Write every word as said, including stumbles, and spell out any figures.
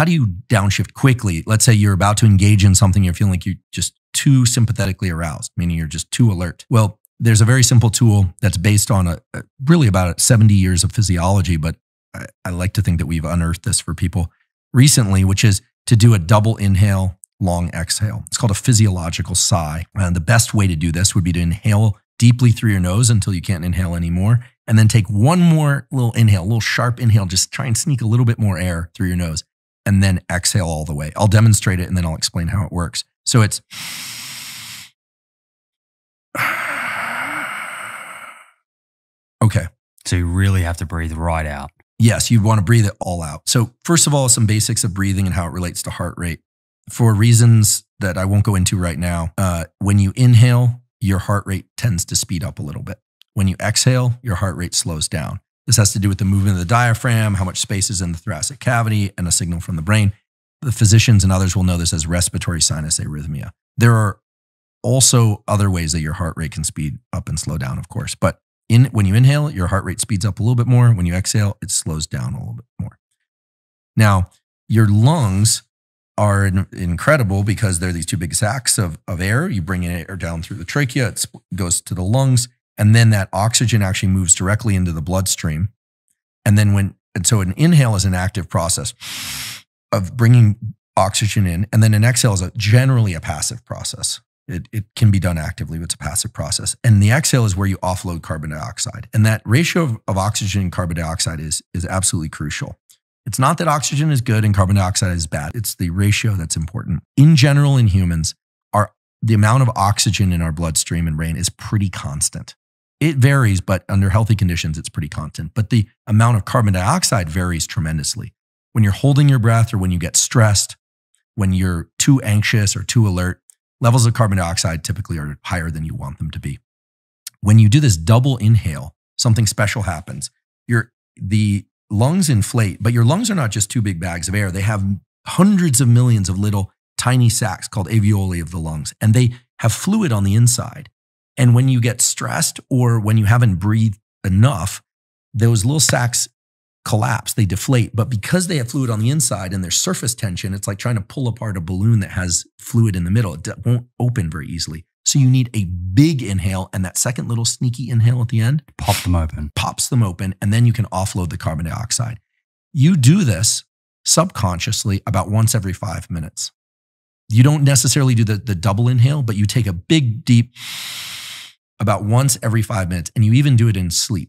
How do you downshift quickly? Let's say you're about to engage in something, you're feeling like you're just too sympathetically aroused, meaning you're just too alert. Well, there's a very simple tool that's based on a, a really about seventy years of physiology, but I, I like to think that we've unearthed this for people recently, which is to do a double inhale, long exhale. It's called a physiological sigh. And the best way to do this would be to inhale deeply through your nose until you can't inhale anymore, and then take one more little inhale, little sharp inhale, just try and sneak a little bit more air through your nose, and then exhale all the way. I'll demonstrate it and then I'll explain how it works. So it's okay. So you really have to breathe right out. Yes, you want to breathe it all out. So first of all, some basics of breathing and how it relates to heart rate. For reasons that I won't go into right now, uh, when you inhale, your heart rate tends to speed up a little bit. When you exhale, your heart rate slows down. This has to do with the movement of the diaphragm, how much space is in the thoracic cavity, and a signal from the brain. The physicians and others will know this as respiratory sinus arrhythmia. There are also other ways that your heart rate can speed up and slow down, of course. But in, when you inhale, your heart rate speeds up a little bit more. When you exhale, it slows down a little bit more. Now, your lungs are in, incredible because they're these two big sacks of, of air. You bring in air down through the trachea, it goes to the lungs, and then that oxygen actually moves directly into the bloodstream. And then when, and so an inhale is an active process of bringing oxygen in, and then an exhale is a, generally a passive process. It, it can be done actively, but it's a passive process. And the exhale is where you offload carbon dioxide. And that ratio of, of oxygen and carbon dioxide is, is absolutely crucial. It's not that oxygen is good and carbon dioxide is bad. It's the ratio that's important. In general, in humans, our, the amount of oxygen in our bloodstream and brain is pretty constant. It varies, but under healthy conditions, it's pretty constant. But the amount of carbon dioxide varies tremendously. When you're holding your breath or when you get stressed, when you're too anxious or too alert, levels of carbon dioxide typically are higher than you want them to be. When you do this double inhale, something special happens. Your, the lungs inflate, but your lungs are not just two big bags of air. They have hundreds of millions of little tiny sacs called alveoli of the lungs, and they have fluid on the inside. And when you get stressed or when you haven't breathed enough, those little sacs collapse, they deflate. But because they have fluid on the inside and there's surface tension, it's like trying to pull apart a balloon that has fluid in the middle. It won't open very easily. So you need a big inhale, and that second little sneaky inhale at the end pop them open. Pops them open, and then you can offload the carbon dioxide. You do this subconsciously about once every five minutes. You don't necessarily do the, the double inhale, but you take a big, deep about once every five minutes, and you even do it in sleep.